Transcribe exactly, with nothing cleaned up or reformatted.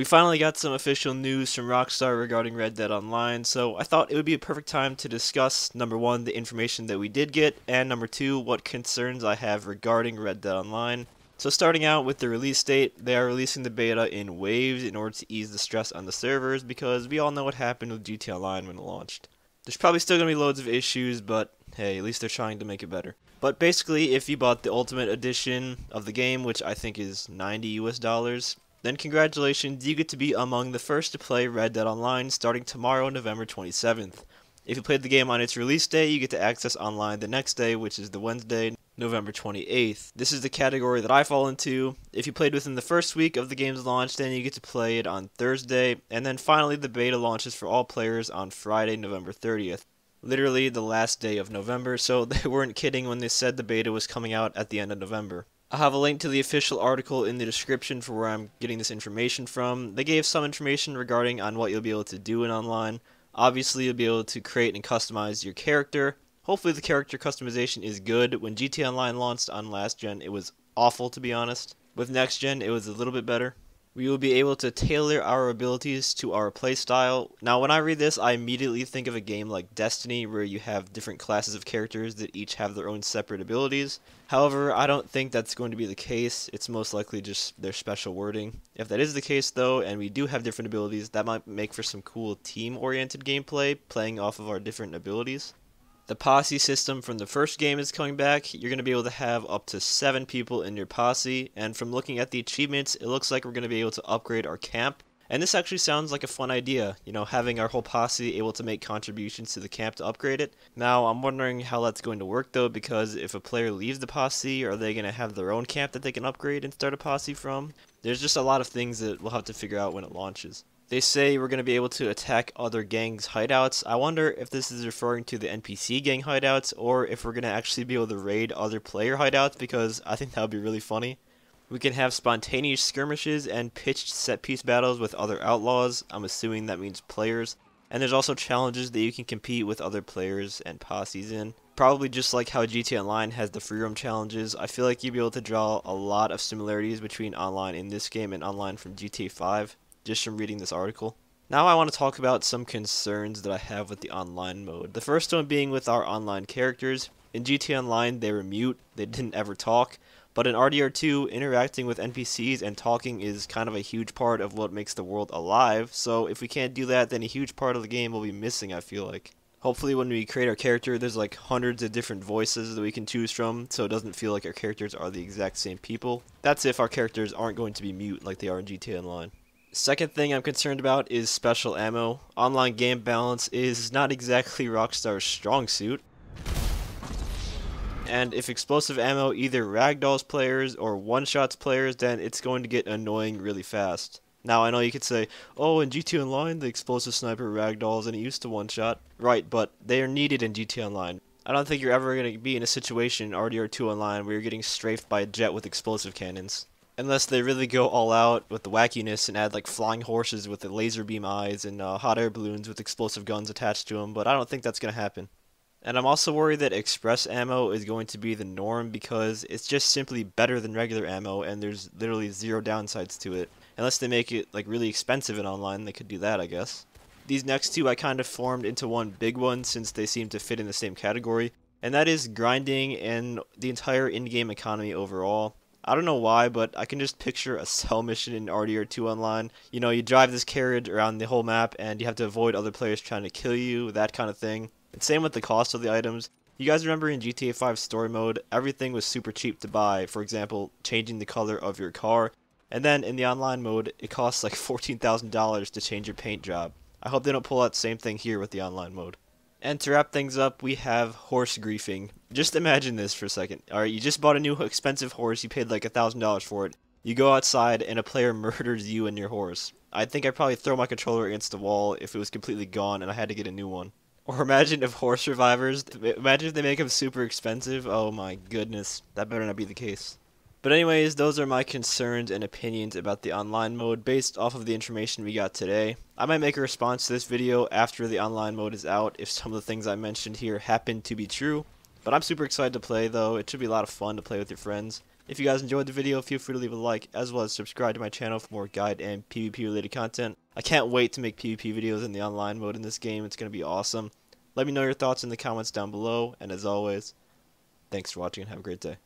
We finally got some official news from Rockstar regarding Red Dead Online, so I thought it would be a perfect time to discuss, number one, the information that we did get, and number two, what concerns I have regarding Red Dead Online. So starting out with the release date, they are releasing the beta in waves in order to ease the stress on the servers, because we all know what happened with G T A Online when it launched. There's probably still going to be loads of issues, but hey, at least they're trying to make it better. But basically, if you bought the Ultimate Edition of the game, which I think is ninety U S dollars, then congratulations, you get to be among the first to play Red Dead Online starting tomorrow, November twenty-seventh. If you played the game on its release day, you get to access online the next day, which is the Wednesday, November twenty-eighth. This is the category that I fall into. If you played within the first week of the game's launch, then you get to play it on Thursday, and then finally the beta launches for all players on Friday, November thirtieth. Literally the last day of November, so they weren't kidding when they said the beta was coming out at the end of November. I'll have a link to the official article in the description for where I'm getting this information from. They gave some information regarding on what you'll be able to do in online. Obviously, you'll be able to create and customize your character. Hopefully the character customization is good. When G T A Online launched on last gen, it was awful, to be honest. With next gen, it was a little bit better. We will be able to tailor our abilities to our playstyle. Now, when I read this, I immediately think of a game like Destiny, where you have different classes of characters that each have their own separate abilities. However, I don't think that's going to be the case. It's most likely just their special wording. If that is the case, though, and we do have different abilities, that might make for some cool team-oriented gameplay, playing off of our different abilities. The posse system from the first game is coming back. You're going to be able to have up to seven people in your posse, and from looking at the achievements, it looks like we're going to be able to upgrade our camp. And this actually sounds like a fun idea, you know, having our whole posse able to make contributions to the camp to upgrade it. Now, I'm wondering how that's going to work, though, because if a player leaves the posse, are they going to have their own camp that they can upgrade and start a posse from? There's just a lot of things that we'll have to figure out when it launches. They say we're going to be able to attack other gangs' hideouts. I wonder if this is referring to the N P C gang hideouts, or if we're going to actually be able to raid other player hideouts, because I think that would be really funny. We can have spontaneous skirmishes and pitched set-piece battles with other outlaws. I'm assuming that means players. And there's also challenges that you can compete with other players and posses in. Probably just like how G T A Online has the free roam challenges, I feel like you'd be able to draw a lot of similarities between online in this game and online from G T A five. Just from reading this article. Now I want to talk about some concerns that I have with the online mode. The first one being with our online characters. In G T A Online, they were mute, they didn't ever talk, but in R D R two, interacting with N P Cs and talking is kind of a huge part of what makes the world alive, so if we can't do that, then a huge part of the game will be missing, I feel like. Hopefully when we create our character, there's like hundreds of different voices that we can choose from, so it doesn't feel like our characters are the exact same people. That's if our characters aren't going to be mute like they are in G T A Online. Second thing I'm concerned about is special ammo. Online game balance is not exactly Rockstar's strong suit. And if explosive ammo either ragdolls players or one-shots players, then it's going to get annoying really fast. Now I know you could say, oh, in G T A Online the explosive sniper ragdolls and it used to one-shot. Right, but they are needed in G T A Online. I don't think you're ever going to be in a situation in R D R two Online where you're getting strafed by a jet with explosive cannons. Unless they really go all out with the wackiness and add like flying horses with the laser beam eyes and uh, hot air balloons with explosive guns attached to them, but I don't think that's going to happen. And I'm also worried that express ammo is going to be the norm because it's just simply better than regular ammo and there's literally zero downsides to it. Unless they make it like really expensive in online, they could do that, I guess. These next two I kind of formed into one big one since they seem to fit in the same category, and that is grinding and the entire in-game economy overall. I don't know why, but I can just picture a cell mission in R D R two Online. You know, you drive this carriage around the whole map and you have to avoid other players trying to kill you, that kind of thing. And same with the cost of the items. You guys remember in G T A five story mode, everything was super cheap to buy, for example, changing the color of your car. And then in the online mode, it costs like fourteen thousand dollars to change your paint job. I hope they don't pull out the same thing here with the online mode. And to wrap things up, we have horse griefing. Just imagine this for a second. Alright, you just bought a new expensive horse, you paid like a thousand dollars for it. You go outside and a player murders you and your horse. I think I'd probably throw my controller against the wall if it was completely gone and I had to get a new one. Or imagine if horse revivers, imagine if they make them super expensive. Oh my goodness, that better not be the case. But anyways, those are my concerns and opinions about the online mode based off of the information we got today. I might make a response to this video after the online mode is out if some of the things I mentioned here happen to be true. But I'm super excited to play though, it should be a lot of fun to play with your friends. If you guys enjoyed the video, feel free to leave a like, as well as subscribe to my channel for more guide and PvP related content. I can't wait to make PvP videos in the online mode in this game. It's going to be awesome. Let me know your thoughts in the comments down below, and as always, thanks for watching and have a great day.